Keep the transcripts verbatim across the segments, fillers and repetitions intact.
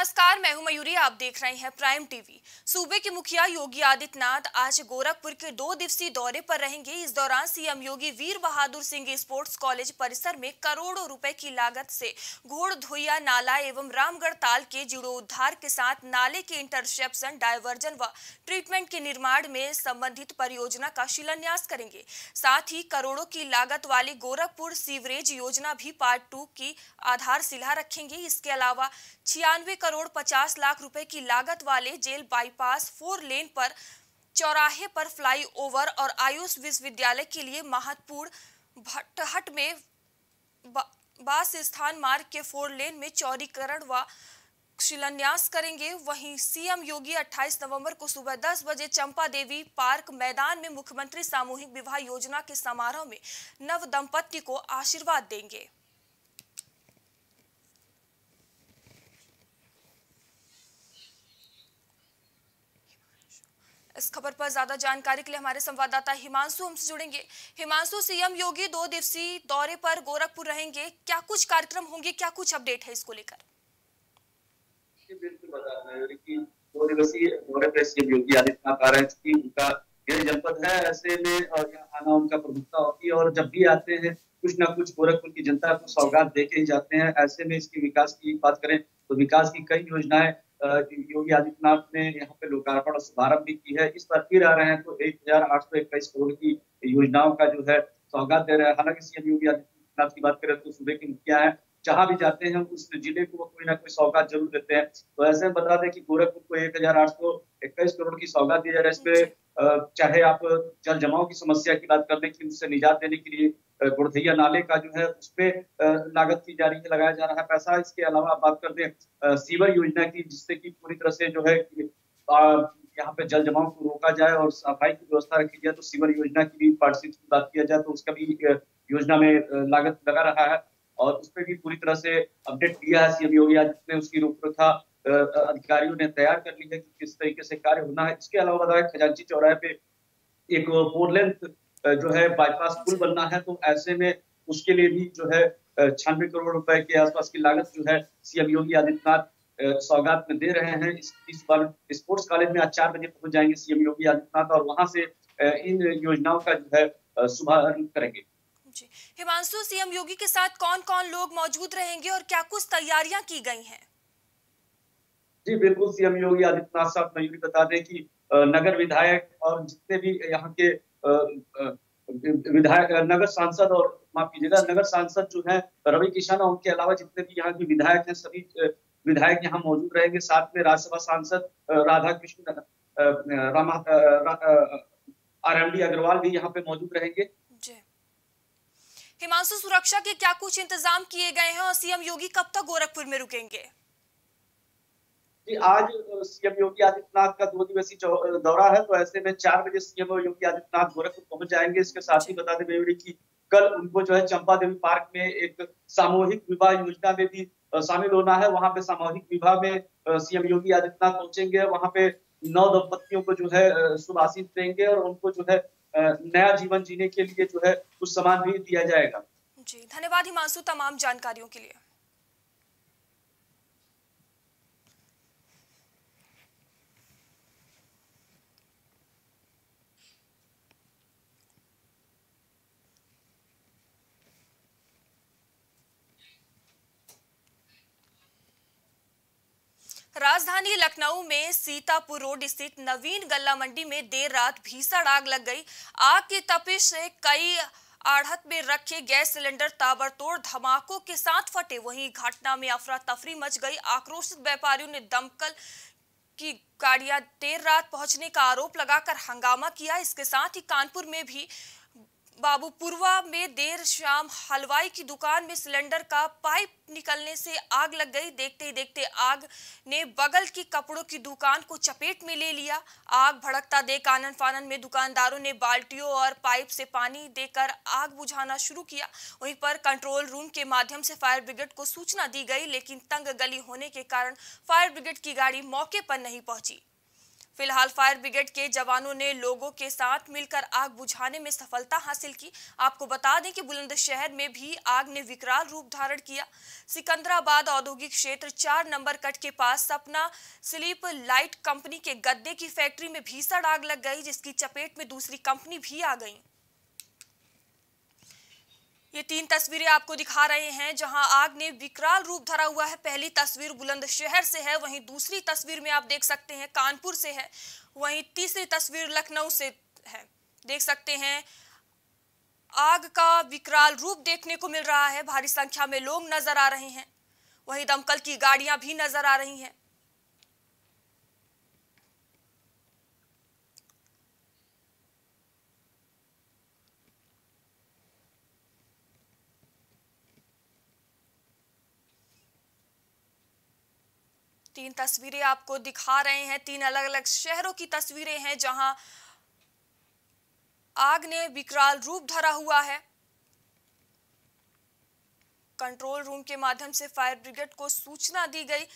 नमस्कार, मैं हूं मयूरी। आप देख रहे हैं प्राइम टीवी। सूबे के मुखिया योगी आदित्यनाथ आज गोरखपुर के दो दिवसीय दौरे पर रहेंगे। इस दौरान CM Yogi Veer Bahadur Singh sports college परिसर में करोड़ों रुपए की लागत से घोड़धोइया नाला एवं रामगढ़ ताल के जीर्णोद्धार के साथ नाले के इंटरसेप्शन, डायवर्जन व ट्रीटमेंट के निर्माण में संबंधित परियोजना का शिलान्यास करेंगे। साथ ही करोड़ों की लागत वाली गोरखपुर सीवरेज योजना भी पार्ट टू की आधारशिला रखेंगे। इसके अलावा छियानवे करोड़ पचास लाख रुपए की लागत वाले जेल बाईपास फोर लेन पर चौराहे पर फ्लाईओवर और आयुष विश्वविद्यालय के लिए महत्वपूर्ण भट्टहट में बा, बास स्थान मार्ग के फोर लेन में चौड़ीकरण व शिलान्यास करेंगे। वहीं सीएम योगी अट्ठाईस नवंबर को सुबह दस बजे चंपा देवी पार्क मैदान में मुख्यमंत्री सामूहिक विवाह योजना के समारोह में नव दंपत्ति को आशीर्वाद देंगे। इस खबर पर ज्यादा जानकारी के लिए हमारे संवाददाता हिमांशु हमसे जुड़ेंगे। हिमांशु, सीएम योगी दो दिवसीय दौरे पर गोरखपुर रहेंगे, क्या कुछ कार्यक्रम होंगे, क्या कुछ अपडेट है इसको लेकर? बिल्कुल बता रहे हैं कि दो दिवसीय दौरे पर सीएम योगी आदित्यनाथ आ रहे हैं। उनका यह जनपद है, ऐसे में और यहाँ आना उनका प्रमुखता होती है और जब भी आते हैं कुछ ना कुछ गोरखपुर की जनता को सौगात देके ही जाते हैं। ऐसे में इसकी विकास की बात करें तो विकास की कई योजनाएं योगी आदित्यनाथ ने यहाँ पे लोकार्पण और शुभारंभ भी की है। इस पर फिर आ रहे हैं तो एक हजार आठ सौ इक्कीस करोड़ की योजनाओं का जो है सौगात दे रहे हैं। हालांकि सीएम योगी आदित्यनाथ की बात करें तो सूबे के मुखिया है, जहाँ भी जाते हैं उस जिले को कोई ना कोई सौगात जरूर देते हैं। तो ऐसे में बता दें कि गोरखपुर को एक हजार आठ सौ इक्कीस करोड़ की सौगात दी जा रही है। इसमें चाहे आप जल जमाव की समस्या की बात कर लें कि उससे निजात देने के लिए घोड़धोइया नाले का जो है उसपे लागत की जा रही है, लगाया जा रहा है पैसा। इसके अलावा आप बात कर दें सीवर योजना की, जिससे की पूरी तरह से जो है यहाँ पे जल जमाव को रोका जाए और सफाई की व्यवस्था रखी जाए। तो सीवर योजना की भी पार्टशिप की बात किया जाए तो उसका भी योजना में लागत लगा रहा है और उस पर भी पूरी तरह से अपडेट दिया है सीएम योगी आदित्यनाथ ने। उसकी रूपरेखा अधिकारियों ने तैयार कर ली है कि किस तरीके से कार्य होना है। इसके अलावा बताया खजांची चौराहे पे एक फोर लेन जो है बाईपास पुल बनना है, तो ऐसे में उसके लिए भी जो है छियानवे करोड़ रुपए के आसपास की लागत जो है सीएम योगी आदित्यनाथ सौगात में दे रहे हैं। इस, इस बार स्पोर्ट्स कॉलेज में आज चार बजे पहुंच जाएंगे सीएम योगी आदित्यनाथ और वहां से इन योजनाओं का जो है शुभारंभ करेंगे। हिमांशु, सीएम योगी के साथ कौन कौन लोग मौजूद रहेंगे और क्या कुछ तैयारियां की गई हैं? जी बिल्कुल, सीएम योगी आदित्यनाथ साहब मयूरी बता दें कि नगर विधायक और जितने भी यहाँ के विधायक नगर सांसद और माफ कीजिएगा नगर सांसद जो है रवि किशन और उनके अलावा जितने भी यहाँ के विधायक हैं सभी विधायक यहाँ मौजूद रहेंगे। साथ में राज्यसभा सांसद राधा कृष्ण, आरएमडी अग्रवाल भी यहाँ पे मौजूद रहेंगे। हिमांशु, सुरक्षा के क्या कुछ इंतजाम किए गए हैं और सीएम योगी कब तक गोरखपुर में रुकेंगे? जी, आज सीएम योगी आदित्यनाथ का दो दिवसीय दौरा है तो ऐसे में चार बजे सीएम योगी आदित्यनाथ गोरखपुर पहुंच जाएंगे। इसके साथ ही बता दें बेवड़ी की कल उनको जो है चंपा देवी पार्क में एक सामूहिक विवाह योजना में भी शामिल होना है। वहाँ पे सामूहिक विवाह में सीएम योगी आदित्यनाथ पहुंचेंगे, वहाँ पे नौ दंपत्तियों को जो है शुभ आशीष देंगे और उनको जो है नया जीवन जीने के लिए जो है कुछ सामान भी दिया जाएगा। जी धन्यवाद हिमांशु तमाम जानकारियों के लिए। राजधानी लखनऊ में सीतापुर रोड स्थित नवीन गल्ला मंडी में देर रात भीषण आग लग गई। आग की तपिश से कई आढ़त में रखे गैस सिलेंडर ताबड़तोड़ धमाकों के साथ फटे। वहीं घटना में अफरा तफरी मच गई। आक्रोशित व्यापारियों ने दमकल की गाड़ियां देर रात पहुंचने का आरोप लगाकर हंगामा किया। इसके साथ ही कानपुर में भी बाबूपुरवा में देर शाम हलवाई की दुकान में सिलेंडर का पाइप निकलने से आग लग गई। देखते ही देखते आग ने बगल की कपड़ों की दुकान को चपेट में ले लिया। आग भड़कता देख आनन फानन में दुकानदारों ने बाल्टियों और पाइप से पानी देकर आग बुझाना शुरू किया। वहीं पर कंट्रोल रूम के माध्यम से फायर ब्रिगेड को सूचना दी गई, लेकिन तंग गली होने के कारण फायर ब्रिगेड की गाड़ी मौके पर नहीं पहुंची। फिलहाल फायर ब्रिगेड के जवानों ने लोगों के साथ मिलकर आग बुझाने में सफलता हासिल की। आपको बता दें कि बुलंदशहर में भी आग ने विकराल रूप धारण किया। सिकंदराबाद औद्योगिक क्षेत्र चार नंबर कट के पास सपना स्लीप लाइट कंपनी के गद्दे की फैक्ट्री में भीषण आग लग गई, जिसकी चपेट में दूसरी कंपनी भी आ गई। ये तीन तस्वीरें आपको दिखा रहे हैं जहां आग ने विकराल रूप धरा हुआ है। पहली तस्वीर बुलंदशहर से है, वहीं दूसरी तस्वीर में आप देख सकते हैं कानपुर से है, वहीं तीसरी तस्वीर लखनऊ से है। देख सकते हैं आग का विकराल रूप देखने को मिल रहा है। भारी संख्या में लोग नजर आ रहे हैं, वहीं दमकल की गाड़ियां भी नजर आ रही हैं। तीन तस्वीरें आपको दिखा रहे हैं, तीन अलग अलग शहरों की तस्वीरें हैं जहां आग ने विकराल रूप धरा हुआ है। कंट्रोल रूम के माध्यम से फायर ब्रिगेड को सूचना दी गई।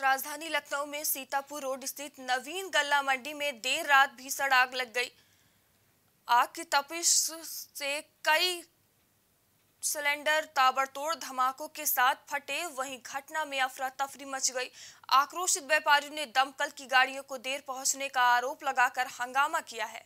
राजधानी लखनऊ में सीतापुर रोड स्थित नवीन गल्ला मंडी में देर रात भीषण आग लग गई। आग की तपिश से कई सिलेंडर ताबड़तोड़ धमाकों के साथ फटे, वहीं घटना में अफरा तफरी मच गई। आक्रोशित व्यापारियों ने दमकल की गाड़ियों को देर पहुंचने का आरोप लगाकर हंगामा किया है।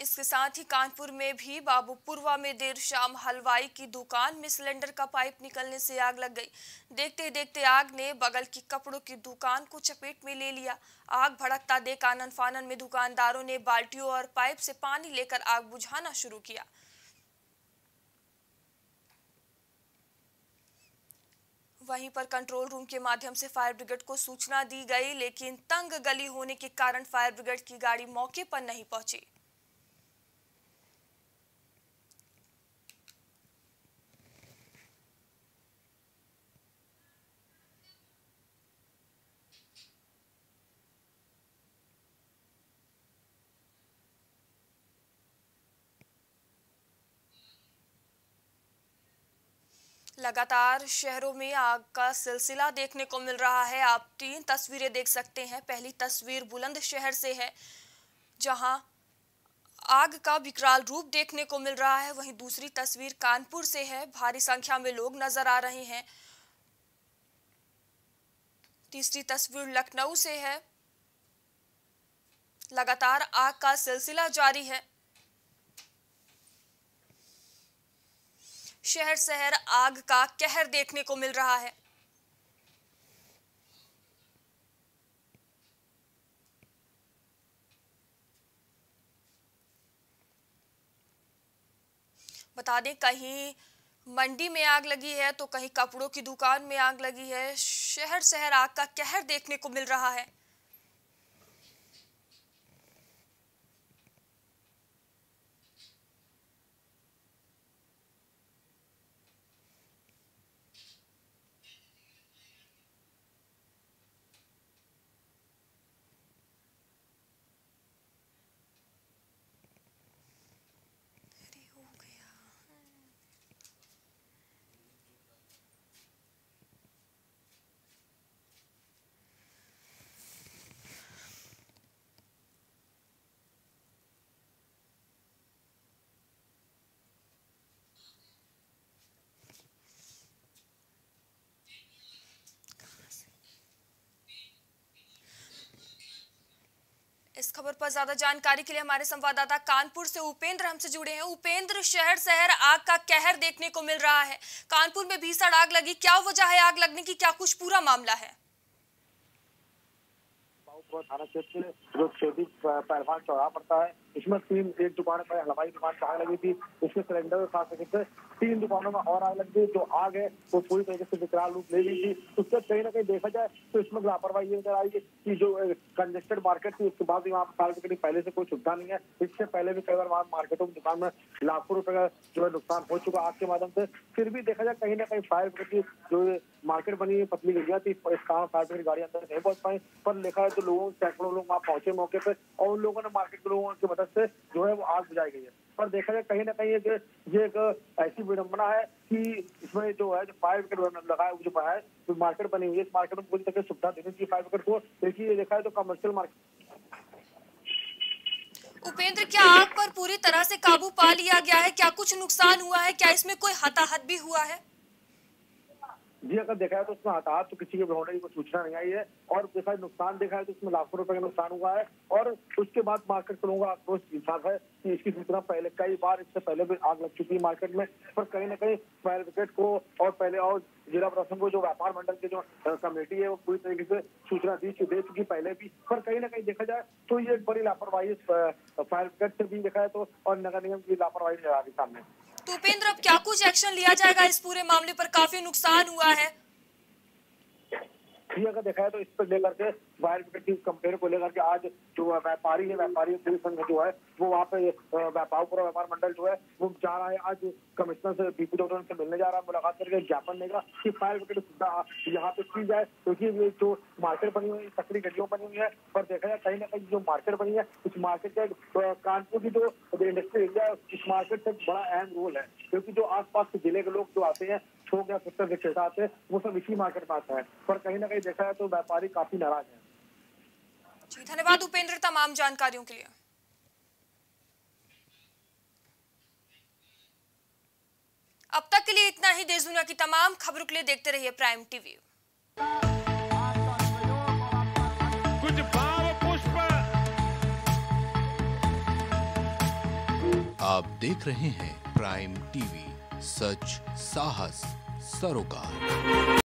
इसके साथ ही कानपुर में भी बाबूपुरवा में देर शाम हलवाई की दुकान में सिलेंडर का पाइप निकलने से आग लग गई। देखते देखते आग ने बगल की कपड़ों की दुकान को चपेट में ले लिया। आग भड़कता देख आनन फानन में दुकानदारों ने बाल्टियों और पाइप से पानी लेकर आग बुझाना शुरू किया। वहीं पर कंट्रोल रूम के माध्यम से फायर ब्रिगेड को सूचना दी गई, लेकिन तंग गली होने के कारण फायर ब्रिगेड की गाड़ी मौके पर नहीं पहुंची। लगातार शहरों में आग का सिलसिला देखने को मिल रहा है। आप तीन तस्वीरें देख सकते हैं। पहली तस्वीर बुलंदशहर से है जहां आग का विकराल रूप देखने को मिल रहा है, वहीं दूसरी तस्वीर कानपुर से है। भारी संख्या में लोग नजर आ रहे हैं। तीसरी तस्वीर लखनऊ से है। लगातार आग का सिलसिला जारी है। शहर शहर आग का कहर देखने को मिल रहा है। बता दें कहीं मंडी में आग लगी है तो कहीं कपड़ों की दुकान में आग लगी है। शहर शहर आग का कहर देखने को मिल रहा है। इस खबर पर ज्यादा जानकारी के लिए हमारे संवाददाता कानपुर से उपेंद्र हमसे जुड़े हैं। उपेंद्र, शहर शहर आग का कहर देखने को मिल रहा है। कानपुर में भीषण आग लगी, क्या वजह है आग लगने की, क्या कुछ पूरा मामला है? बाबूपुरवा थाना क्षेत्र जो चौबीस पहलवान चौराहा पड़ता है, इसमें तीन एक दुकान पर हलवाई दुकान पर आग लगी थी, उसके सिलेंडर के साथ सकते तीन दुकानों में और आग लग गई। जो आग है वो पूरी तरीके से विकराल रूप ले ली थी। उससे कहीं ना कहीं देखा जाए तो इसमें लापरवाही ये नजर आई कि जो कंजेस्टेड मार्केट थी उसके बाद भी वहाँ साल के पहले से कोई सुविधा नहीं है। इससे पहले भी कई बार वहाँ मार्केटों की दुकान में लाखों रुपए का जो है नुकसान हो चुका आग के माध्यम से। फिर भी देखा जाए कहीं ना कहीं फायर ब्रिगेड की जो मार्केट बनी है पतली एरिया थी, इस कारण फायर ब्रिगेड गाड़ी अंदर नहीं पहुंच पाई। पर देखा है तो लोगों सैकड़ों लोग वहाँ पहुंचे मौके पर और उन लोगों ने मार्केट के लोगों की से जो है वो आग बुझाई गई है। पर देखा जाए कहीं ना कहीं ये एक ऐसी विडंबना है कि इसमें जो है जो फायर ब्रिगेड लगाया जो है जो मार्केट बनी हुई है, इस मार्केट में पूरी तरह से सुविधा देनी चाहिए फायर ब्रिगेड को। देखिए ये देखा है तो कमर्शियल मार्केट। उपेंद्र, क्या आग पर पूरी तरह से काबू पा लिया गया है, क्या कुछ नुकसान हुआ है, क्या इसमें कोई हताहत भी हुआ है? जी, अगर देखा है तो उसमें हताहत तो किसी के होने की कोई सूचना नहीं आई है। और देखा नुकसान देखा है तो उसमें लाखों रुपए का नुकसान हुआ है। और उसके बाद मार्केट को लोगों का आक्रोश साफ है कि इसकी सूचना पहले कई बार इससे पहले भी आग लग चुकी है मार्केट में। पर कहीं ना कहीं फायर ब्रिगेड को और पहले और जिला प्रशासन को जो व्यापार मंडल की जो कमेटी है वो पूरी तरीके से सूचना दी दे चुकी पहले भी। पर कहीं ना कहीं देखा जाए तो ये बड़ी लापरवाही फायर ब्रिगेड से भी देखा है तो और नगर निगम की लापरवाही नजर आ रही सामने। तो उपेंद्र, अब क्या कुछ एक्शन लिया जाएगा, इस पूरे मामले पर काफी नुकसान हुआ है? जी, अगर देखा है तो इस पर लेकर के फायर ब्रिगेड की कंप्लेन को लेकर के आज जो व्यापारी है व्यापारी संघ जो है वो वहाँ पे बाबूपुरा व्यापार मंडल जो है वो जा रहा है आज कमिश्नर से बीपी डॉक्टर से मिलने जा रहा है, मुलाकात करके ज्ञापन देगा कि फायर ब्रिगेड सुविधा यहाँ पे की जाए। क्योंकि ये जो मार्केट बनी हुई है सक्री गड्डियों बनी हुई है, पर देखा जाए कहीं ना कहीं जो मार्केट बनी है उस मार्केट का कानपुर की जो इंडस्ट्री एरिया है इस मार्केट से बड़ा अहम रोल है। क्योंकि जो आसपास के जिले के लोग जो आते हैं थोक या फुटकर विक्रेता आते हैं वो सब इसी मार्केट में आता है। पर कहीं ना कहीं देखा है तो व्यापारी काफी नाराज है। जी, धन्यवाद उपेंद्र तमाम जानकारियों के लिए। अब तक के लिए इतना ही। देश दुनिया की तमाम खबरों के लिए देखते रहिए प्राइम टीवी। कुछ भाव पुष्प आप देख रहे हैं प्राइम टीवी, सच साहस सरोकार।